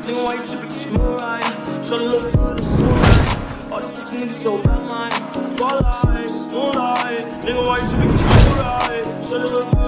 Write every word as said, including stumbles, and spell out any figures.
Nigga, why you tripping? Cause you right.